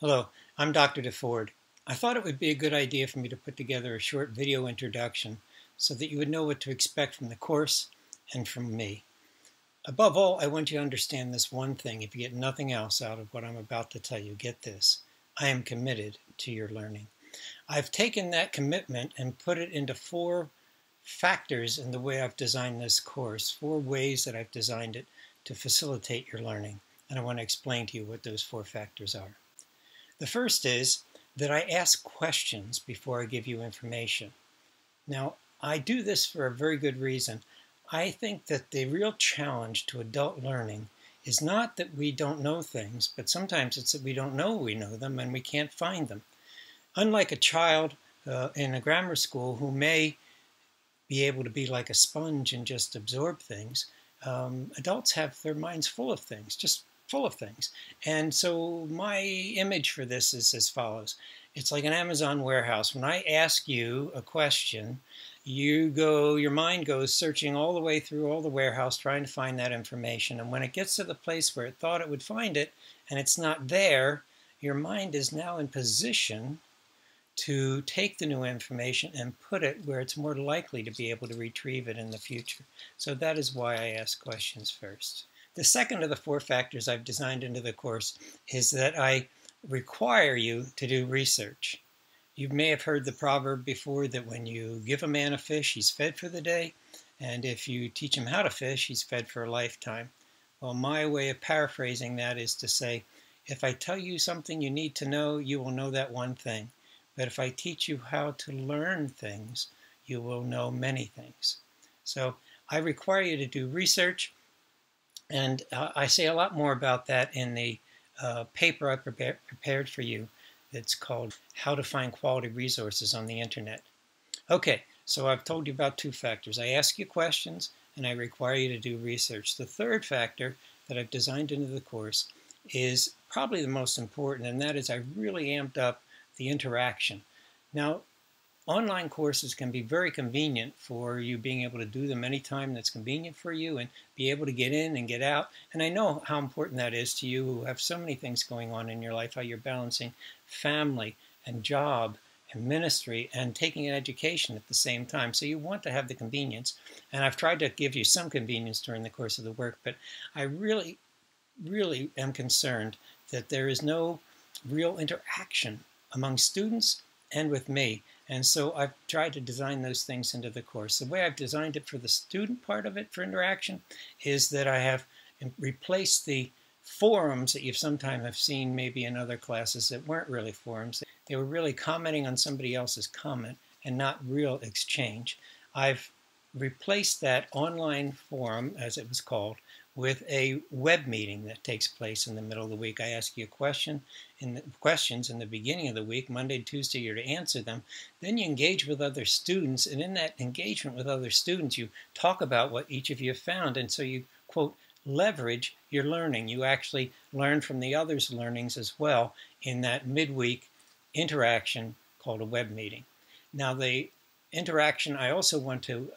Hello, I'm Dr. DeFord. I thought it would be a good idea for me to put together a short video introduction so that you would know what to expect from the course and from me. Above all, I want you to understand this one thing. If you get nothing else out of what I'm about to tell you, get this: I am committed to your learning. I've taken that commitment and put it into four factors in the way I've designed this course, four ways that I've designed it to facilitate your learning. And I want to explain to you what those four factors are. The first is that I ask questions before I give you information. Now, I do this for a very good reason. I think that the real challenge to adult learning is not that we don't know things, but sometimes it's that we don't know we know them and we can't find them. Unlike a child in a grammar school who may be able to be like a sponge and just absorb things, adults have their minds full of things, just full of things. And so my image for this is as follows. It's like an Amazon warehouse. When I ask you a question, your mind goes searching all the way through all the warehouse trying to find that information. And when it gets to the place where it thought it would find it and it's not there, your mind is now in position to take the new information and put it where it's more likely to be able to retrieve it in the future. So that is why I ask questions first. The second of the four factors I've designed into the course is that I require you to do research. You may have heard the proverb before that when you give a man a fish, he's fed for the day, and if you teach him how to fish, he's fed for a lifetime. Well, my way of paraphrasing that is to say, if I tell you something you need to know, you will know that one thing. But if I teach you how to learn things, you will know many things. So I require you to do research. And I say a lot more about that in the paper I prepared for you that's called How to Find Quality Resources on the Internet. Okay, so I've told you about two factors. I ask you questions and I require you to do research. The third factor that I've designed into the course is probably the most important, and that is I really amped up the interaction. Now, online courses can be very convenient for you, being able to do them anytime that's convenient for you and be able to get in and get out. And I know how important that is to you who have so many things going on in your life, how you're balancing family and job and ministry and taking an education at the same time. So you want to have the convenience. And I've tried to give you some convenience during the course of the work, but I really, really am concerned that there is no real interaction among students and with me. And so I've tried to design those things into the course. The way I've designed it for the student part of it, for interaction, is that I have replaced the forums that you sometimes have seen maybe in other classes that weren't really forums. They were really commenting on somebody else's comment and not real exchange. I've replaced that online forum, as it was called, with a web meeting that takes place in the middle of the week. I ask you questions in the beginning of the week, Monday, Tuesday, you're to answer them. Then you engage with other students, and in that engagement with other students, you talk about what each of you have found, and so you, quote, leverage your learning. You actually learn from the others' learnings as well in that midweek interaction called a web meeting. Now, the interaction I also want to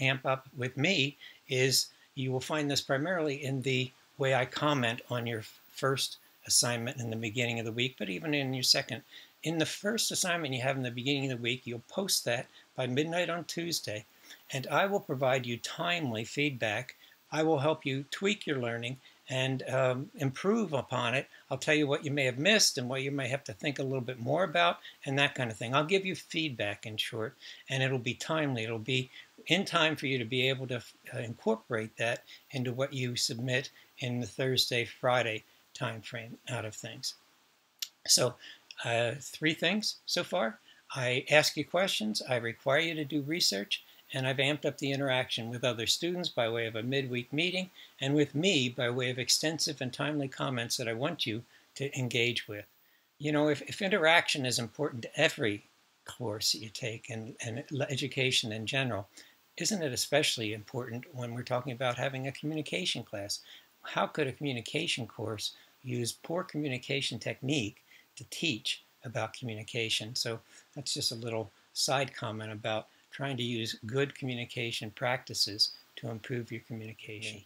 amp up with me is you will find this primarily in the way I comment on your first assignment in the beginning of the week, but even in your second. In the first assignment you have in the beginning of the week, you'll post that by midnight on Tuesday, and I will provide you timely feedback. I will help you tweak your learning and improve upon it. I'll tell you what you may have missed and what you may have to think a little bit more about and that kind of thing. I'll give you feedback, in short, and it'll be timely. It'll be in time for you to be able to incorporate that into what you submit in the Thursday, Friday time frame out of things. So three things so far. I ask you questions, I require you to do research, and I've amped up the interaction with other students by way of a midweek meeting and with me by way of extensive and timely comments that I want you to engage with. You know, if interaction is important to every course that you take and education in general, isn't it especially important when we're talking about having a communication class? How could a communication course use poor communication technique to teach about communication? So that's just a little side comment about trying to use good communication practices to improve your communication.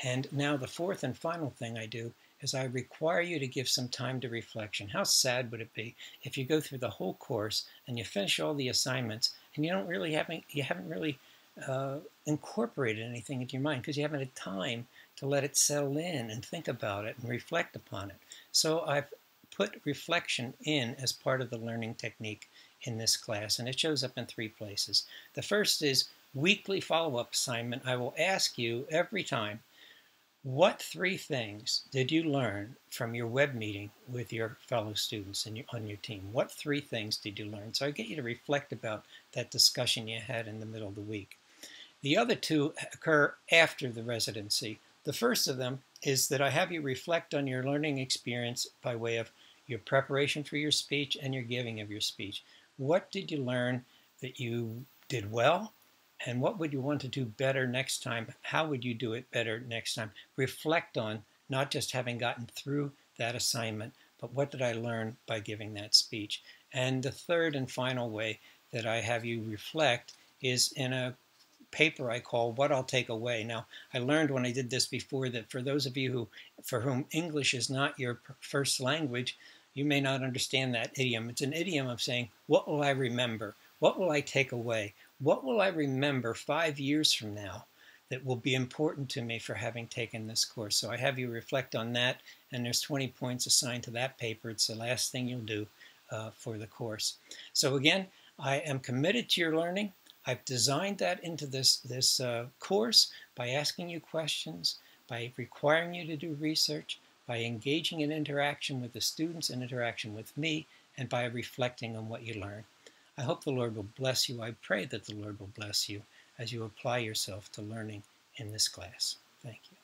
And now the fourth and final thing I do is I require you to give some time to reflection. How sad would it be if you go through the whole course and you finish all the assignments and you haven't really incorporated anything into your mind because you haven't had time to let it settle in and think about it and reflect upon it. So I've put reflection in as part of the learning technique in this class, and it shows up in three places. The first is weekly follow-up assignment. I will ask you every time, what three things did you learn from your web meeting with your fellow students and on your team? What three things did you learn? So I get you to reflect about that discussion you had in the middle of the week. The other two occur after the residency. The first of them is that I have you reflect on your learning experience by way of your preparation for your speech and your giving of your speech. What did you learn that you did well? And what would you want to do better next time? How would you do it better next time? Reflect on not just having gotten through that assignment, but what did I learn by giving that speech? And the third and final way that I have you reflect is in a paper I call What I'll Take Away. Now, I learned when I did this before that for those of you for whom English is not your first language, you may not understand that idiom. It's an idiom of saying, what will I remember? What will I take away? What will I remember 5 years from now that will be important to me for having taken this course? So I have you reflect on that, and there's 20 points assigned to that paper. It's the last thing you'll do for the course. So again, I am committed to your learning. I've designed that into this course by asking you questions, by requiring you to do research, by engaging in interaction with the students and interaction with me, and by reflecting on what you learn. I hope the Lord will bless you. I pray that the Lord will bless you as you apply yourself to learning in this class. Thank you.